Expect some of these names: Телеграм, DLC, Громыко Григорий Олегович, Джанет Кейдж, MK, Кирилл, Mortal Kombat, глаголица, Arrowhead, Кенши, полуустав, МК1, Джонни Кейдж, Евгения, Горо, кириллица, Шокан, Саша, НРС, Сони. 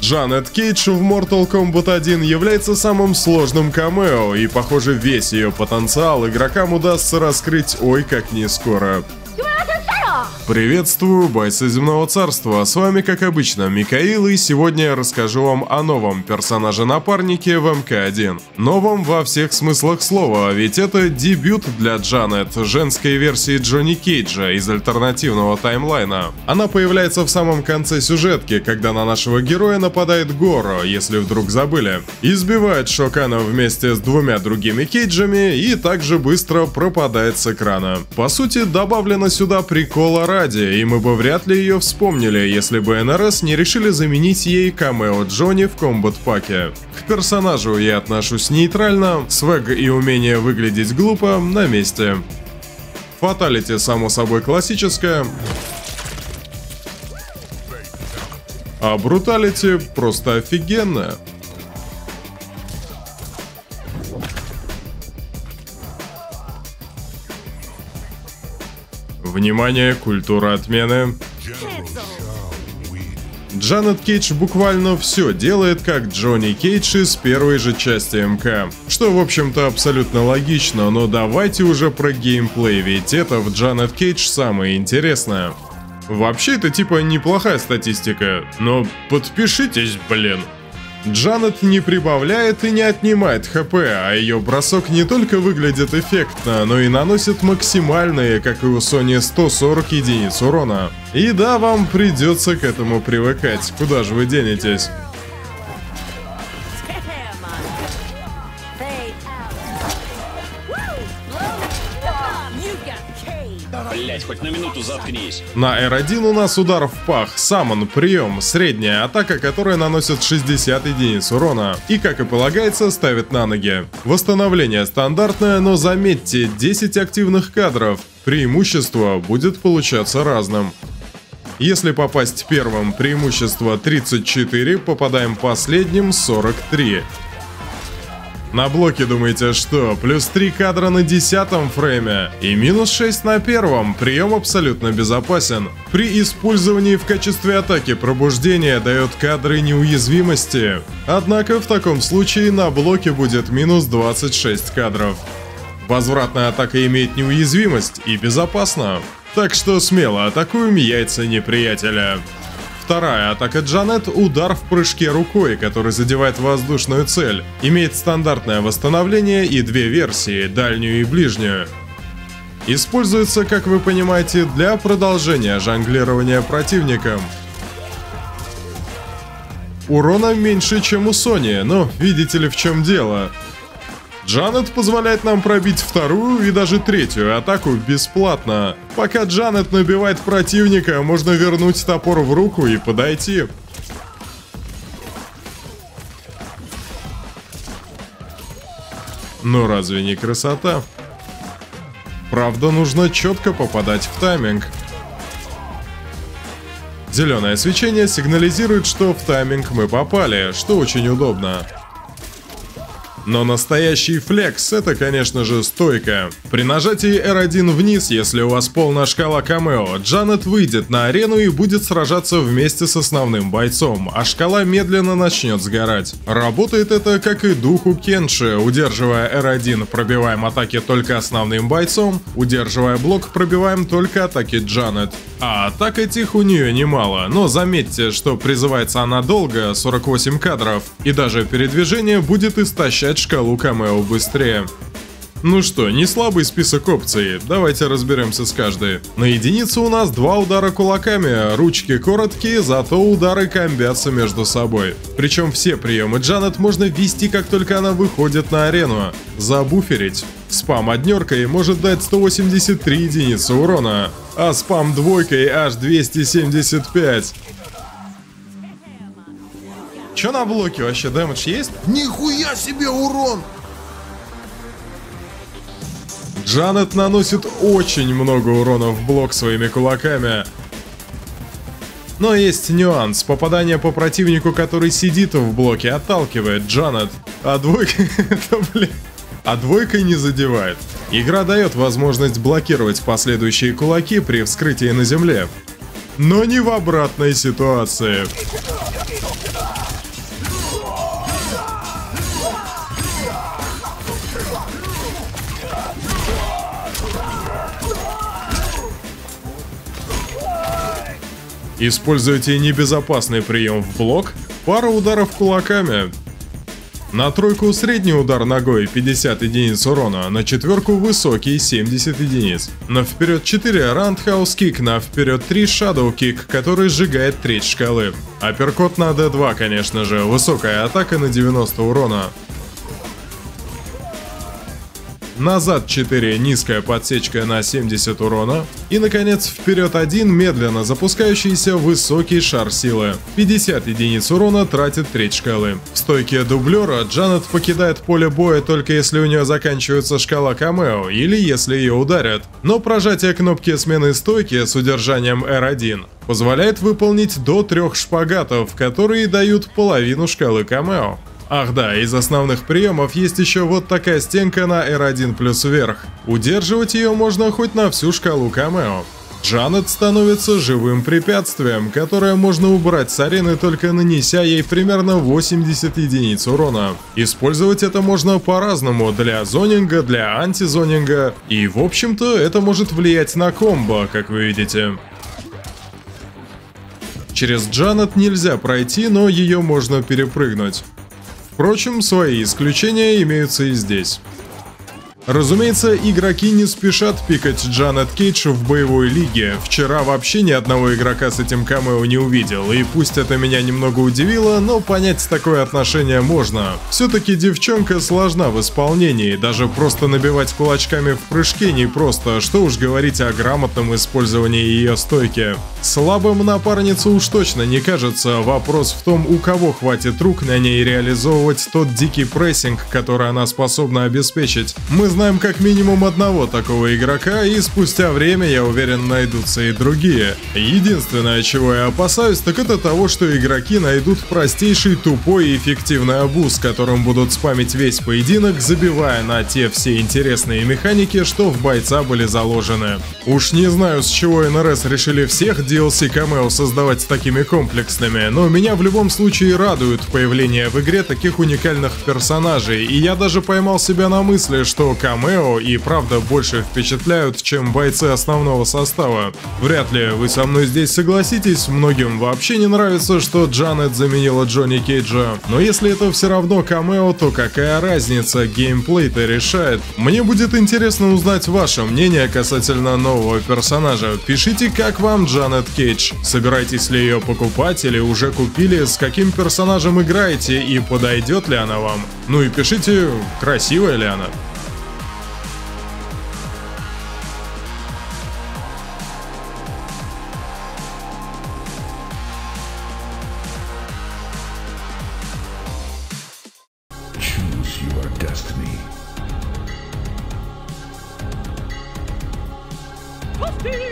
Джанет Кейдж в Mortal Kombat 1 является самым сложным камео, и, похоже, весь ее потенциал игрокам удастся раскрыть ой как не скоро. Приветствую, бойцы земного царства, с вами как обычно Михаил, и сегодня я расскажу вам о новом персонаже-напарнике в МК1. Новом во всех смыслах слова, ведь это дебют для Джанет, женской версии Джонни Кейджа из альтернативного таймлайна. Она появляется в самом конце сюжетки, когда на нашего героя нападает Горо, если вдруг забыли. Избивает Шокана вместе с двумя другими Кейджами и также быстро пропадает с экрана. По сути, добавлено сюда прикола ради, и мы бы вряд ли ее вспомнили, если бы НРС не решили заменить ей камео Джонни в комбат-паке. К персонажу я отношусь нейтрально, свег и умение выглядеть глупо на месте. Фаталити, само собой, классическая. А бруталити просто офигенная. Внимание, культура отмены. Джанет Кейдж буквально все делает, как Джонни Кейдж из первой же части МК. Что, в общем-то, абсолютно логично, но давайте уже про геймплей, ведь это в Джанет Кейдж самое интересное. Вообще, это типа неплохая статистика, но подпишитесь, блин. Джанет не прибавляет и не отнимает ХП, а ее бросок не только выглядит эффектно, но и наносит максимальные, как и у Сони, 140 единиц урона. И да, вам придется к этому привыкать, куда же вы денетесь. Блять, хоть на минуту заткнись. На R1 у нас удар в пах, саммон, прием, средняя атака, которая наносит 60 единиц урона. И, как и полагается, ставит на ноги. Восстановление стандартное, но заметьте, 10 активных кадров. Преимущество будет получаться разным. Если попасть первым, преимущество 34, попадаем последним 43. На блоке думаете, что? Плюс 3 кадра на 10-м фрейме и минус 6 на 1-м. Прием абсолютно безопасен. При использовании в качестве атаки пробуждение дает кадры неуязвимости. Однако в таком случае на блоке будет минус 26 кадров. Возвратная атака имеет неуязвимость и безопасна. Так что смело атакуем яйца неприятеля. Вторая атака Джанет – удар в прыжке рукой, который задевает воздушную цель. Имеет стандартное восстановление и две версии – дальнюю и ближнюю. Используется, как вы понимаете, для продолжения жонглирования противником. Урона меньше, чем у Сони, но видите ли, в чем дело. Джанет позволяет нам пробить вторую и даже третью атаку бесплатно. Пока Джанет набивает противника, можно вернуть топор в руку и подойти. Но разве не красота? Правда, нужно четко попадать в тайминг. Зеленое свечение сигнализирует, что в тайминг мы попали, что очень удобно. Но настоящий флекс — это, конечно же, стойка. При нажатии R1 вниз, если у вас полная шкала камео, Джанет выйдет на арену и будет сражаться вместе с основным бойцом, а шкала медленно начнет сгорать. Работает это, как и духу Кенши, удерживая R1, пробиваем атаки только основным бойцом, удерживая блок, пробиваем только атаки Джанет. А атак этих у нее немало, но заметьте, что призывается она долго, 48 кадров, и даже передвижение будет истощать шкалу камео быстрее. Ну что, не слабый список опций, давайте разберемся с каждой. На единицу у нас 2 удара кулаками, ручки короткие, зато удары комбятся между собой. Причем все приемы Джанет можно ввести, как только она выходит на арену. Забуферить. Спам однеркой может дать 183 единицы урона, а спам двойкой аж 275. Че на блоке вообще, дэмэдж есть? Нихуя себе урон! Джанет наносит очень много урона в блок своими кулаками. Но есть нюанс. Попадание по противнику, который сидит в блоке, отталкивает Джанет. А двойка... А двойкой не задевает. Игра дает возможность блокировать последующие кулаки при вскрытии на земле. Но не в обратной ситуации. Используйте небезопасный прием в блок, пару ударов кулаками. На тройку средний удар ногой 50 единиц урона, на четверку высокий 70 единиц. На вперед 4 раундхаус кик, на вперед 3 шадоу кик, который сжигает треть шкалы. Апперкот на d2, конечно же, высокая атака на 90 урона. Назад 4, низкая подсечка на 70 урона. И наконец вперед 1, медленно запускающийся высокий шар силы. 50 единиц урона, тратит треть шкалы. В стойке дублера Джанет покидает поле боя только если у нее заканчивается шкала камео или если ее ударят. Но прожатие кнопки смены стойки с удержанием R1 позволяет выполнить до 3 шпагатов, которые дают половину шкалы камео. Ах да, из основных приемов есть еще вот такая стенка на R1 плюс вверх. Удерживать ее можно хоть на всю шкалу камео. Джанет становится живым препятствием, которое можно убрать с арены, только нанеся ей примерно 80 единиц урона. Использовать это можно по-разному, для зонинга, для антизонинга. И в общем-то это может влиять на комбо, как вы видите. Через Джанет нельзя пройти, но ее можно перепрыгнуть. Впрочем, свои исключения имеются и здесь. Разумеется, игроки не спешат пикать Джанет Кейдж в боевой лиге. Вчера вообще ни одного игрока с этим камео не увидел, и пусть это меня немного удивило, но понять такое отношение можно. Все-таки девчонка сложна в исполнении, даже просто набивать кулачками в прыжке непросто, что уж говорить о грамотном использовании ее стойки. Слабым напарницу уж точно не кажется, вопрос в том, у кого хватит рук на ней реализовывать тот дикий прессинг, который она способна обеспечить. Мы знаем как минимум одного такого игрока, и спустя время, я уверен, найдутся и другие. Единственное, чего я опасаюсь, так это того, что игроки найдут простейший, тупой и эффективный обуз, которым будут спамить весь поединок, забивая на те все интересные механики, что в бойца были заложены. Уж не знаю, с чего НРС решили всех DLC камео создавать такими комплексными, но меня в любом случае радует появление в игре таких уникальных персонажей, и я даже поймал себя на мысли, что камео и правда больше впечатляют, чем бойцы основного состава. Вряд ли вы со мной здесь согласитесь, многим вообще не нравится, что Джанет заменила Джонни Кейджа. Но если это все равно камео, то какая разница, геймплей-то решает. Мне будет интересно узнать ваше мнение касательно нового персонажа. Пишите, как вам Джанет Кейдж. Собираетесь ли ее покупать или уже купили, с каким персонажем играете и подойдет ли она вам. Ну и пишите, красивая ли она. Destiny.